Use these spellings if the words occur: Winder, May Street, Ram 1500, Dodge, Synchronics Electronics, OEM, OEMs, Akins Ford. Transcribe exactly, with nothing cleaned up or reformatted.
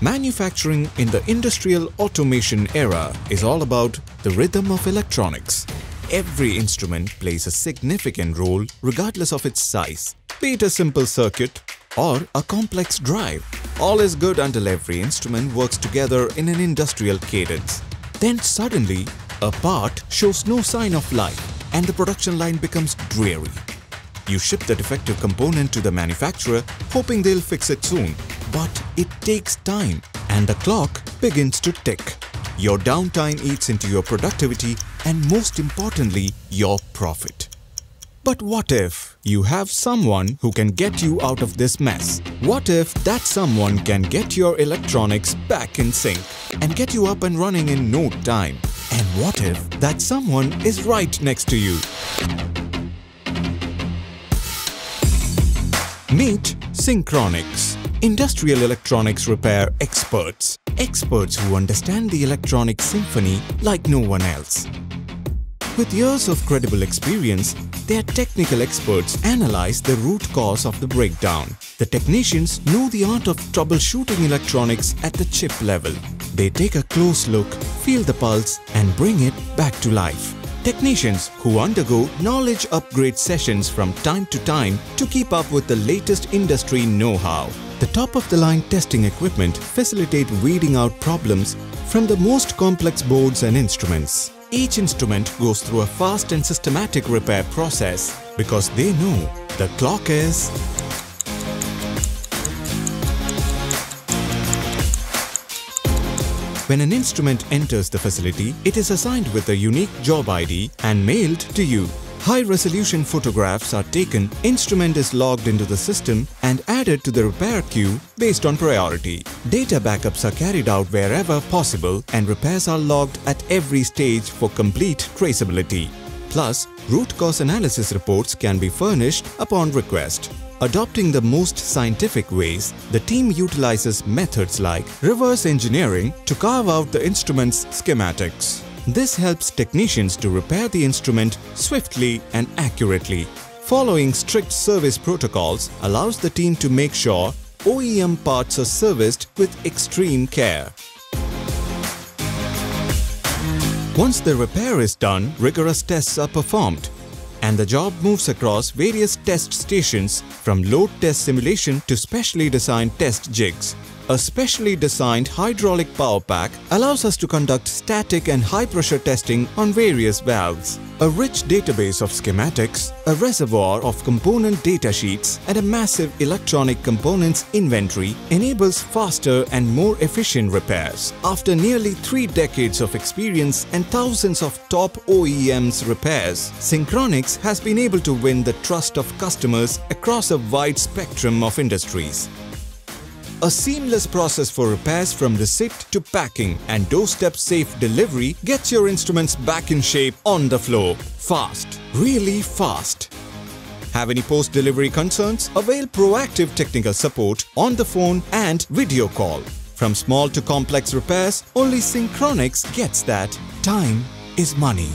Manufacturing in the industrial automation era is all about the rhythm of electronics. Every instrument plays a significant role regardless of its size, be it a simple circuit or a complex drive. All is good until every instrument works together in an industrial cadence. Then suddenly, a part shows no sign of life and the production line becomes dreary. You ship the defective component to the manufacturer hoping they'll fix it soon. But it takes time and the clock begins to tick. Your downtime eats into your productivity and most importantly, your profit. But what if you have someone who can get you out of this mess? What if that someone can get your electronics back in sync and get you up and running in no time? And what if that someone is right next to you? Meet Synchronics. Industrial electronics repair experts. Experts who understand the electronic symphony like no one else. With years of credible experience, their technical experts analyze the root cause of the breakdown. The technicians know the art of troubleshooting electronics at the chip level. They take a close look, feel the pulse, and bring it back to life. Technicians who undergo knowledge upgrade sessions from time to time to keep up with the latest industry know-how. The top-of-the-line testing equipment facilitate weeding out problems from the most complex boards and instruments. Each instrument goes through a fast and systematic repair process because they know the clock is . When an instrument enters the facility, it is assigned with a unique job I D and mailed to you. High-resolution photographs are taken, instrument is logged into the system and added to the repair queue based on priority. Data backups are carried out wherever possible and repairs are logged at every stage for complete traceability. Plus, root cause analysis reports can be furnished upon request. Adopting the most scientific ways, the team utilizes methods like reverse engineering to carve out the instrument's schematics. This helps technicians to repair the instrument swiftly and accurately. Following strict service protocols allows the team to make sure O E M parts are serviced with extreme care. Once the repair is done, rigorous tests are performed, and the job moves across various test stations from load test simulation to specially designed test jigs. A specially designed hydraulic power pack allows us to conduct static and high-pressure testing on various valves. A rich database of schematics, a reservoir of component datasheets, and a massive electronic components inventory enables faster and more efficient repairs. After nearly three decades of experience and thousands of top O E Ms repairs, Synchronics has been able to win the trust of customers across a wide spectrum of industries. A seamless process for repairs from receipt to packing and doorstep safe delivery gets your instruments back in shape on the floor. Fast. Really fast. Have any post-delivery concerns? Avail proactive technical support on the phone and video call. From small to complex repairs, only Synchronics gets that. Time is money.